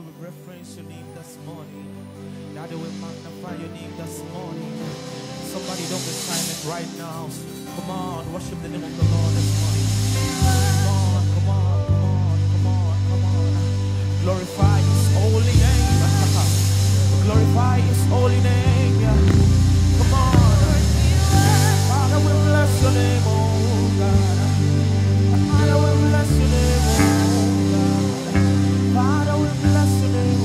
Father, we reference your name this morning. Daddy, we magnify your name this morning. Somebody don't be silent right now. Come on, worship the name of the Lord this morning. Come on. Glorify his holy name. Glorify his holy name. Come on. Father, we bless your name, oh God. Father, we bless your name, oh God. Father, we bless your name, oh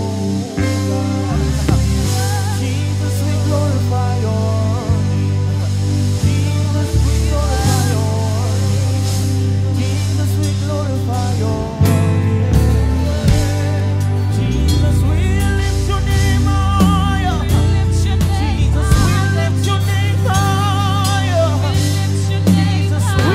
God. Jesus, we glorify your name. Jesus, we glorify your name. Jesus, we glorify your name. Jesus, we lift your name higher. Jesus, we lift your name higher. Jesus, we lift your name higher.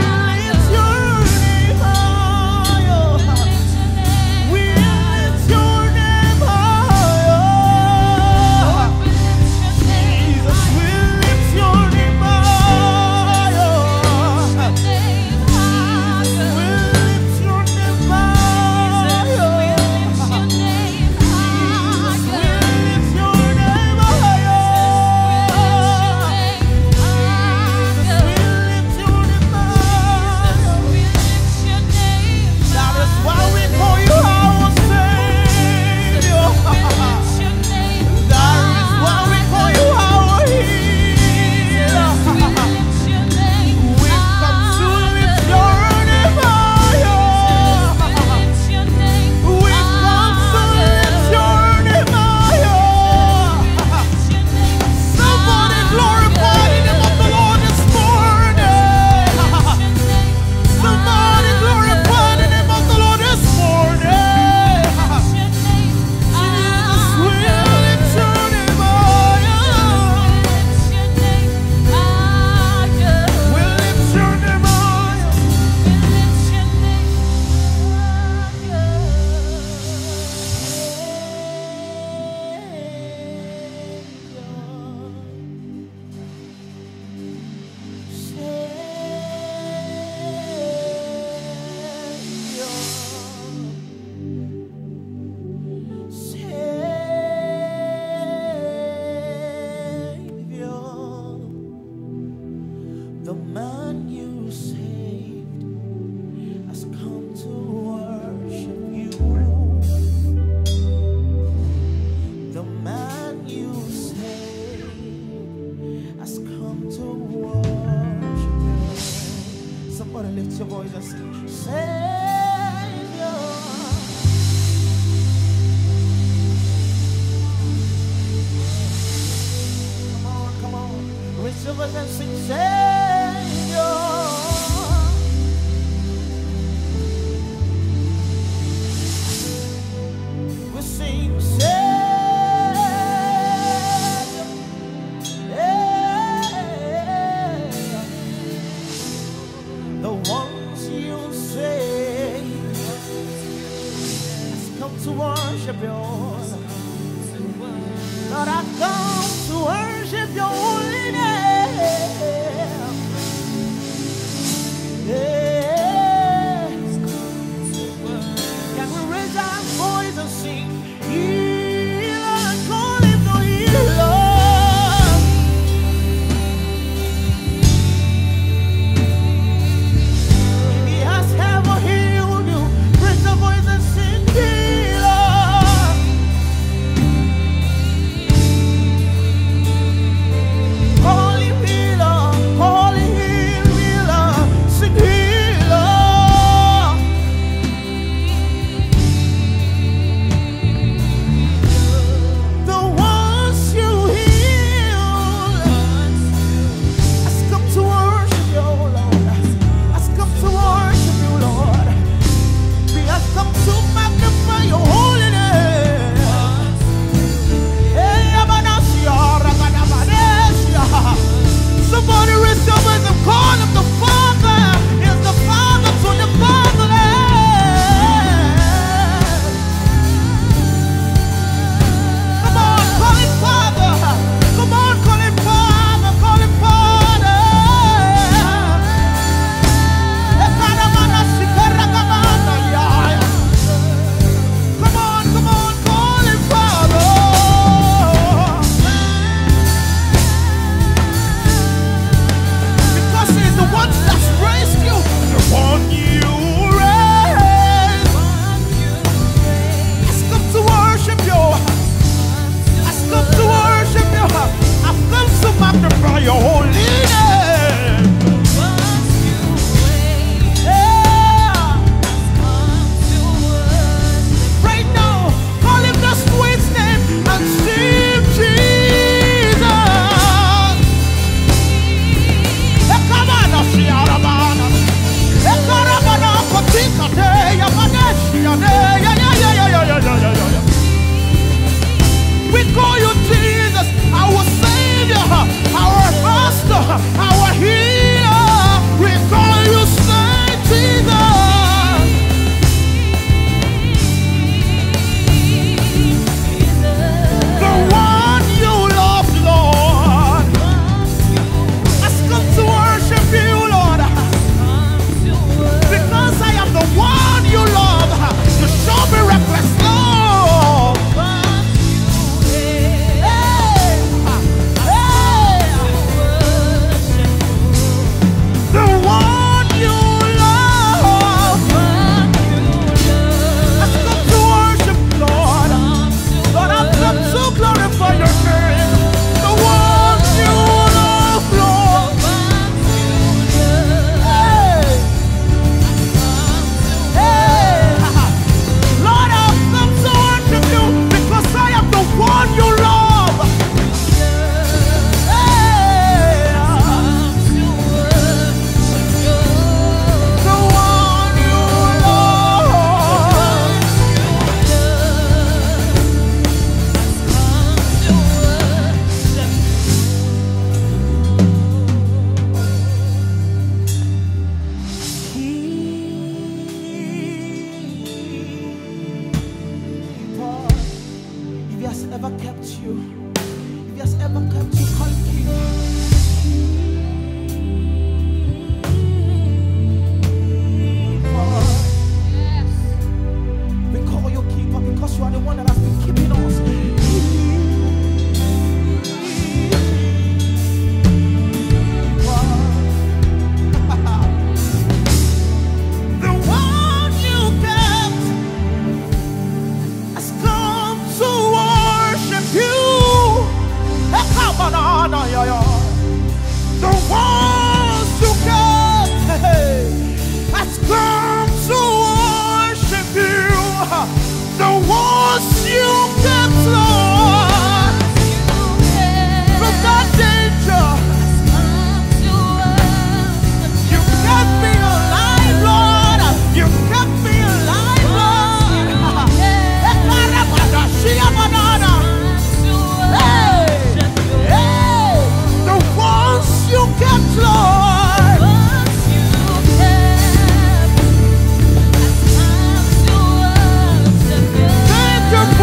ever kept you, if He has ever kept you, call Him King.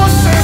Você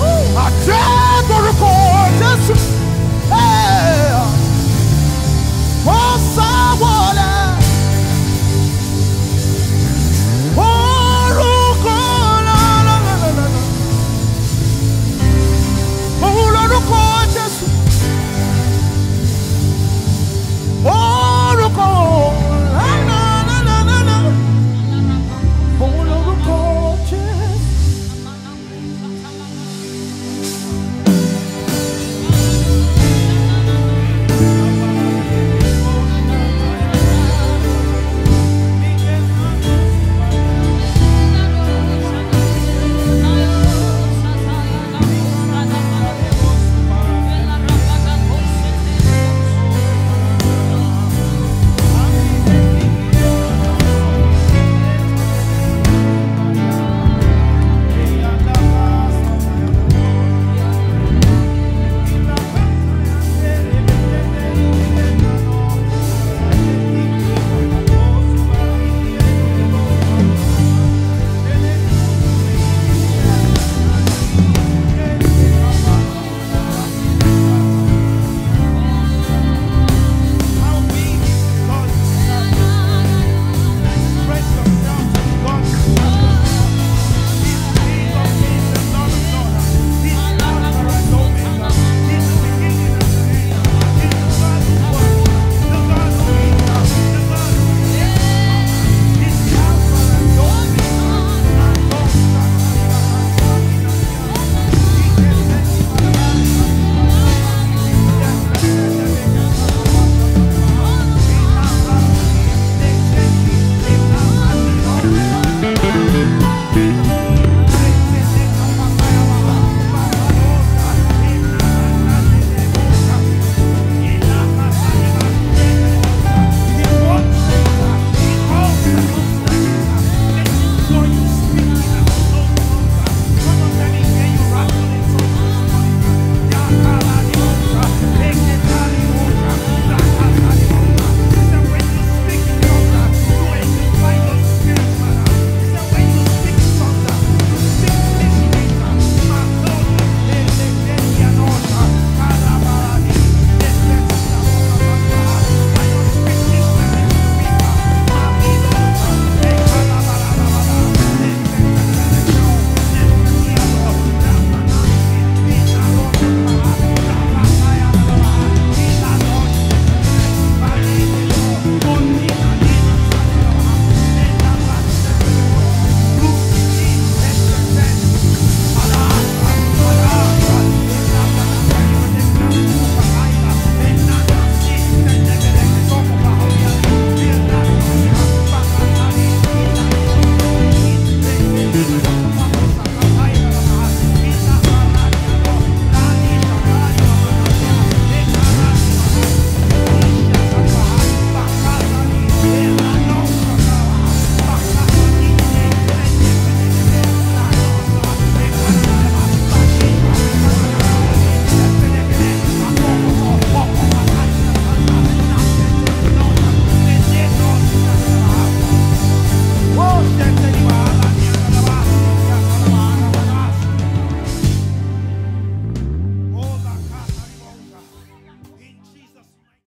Oh,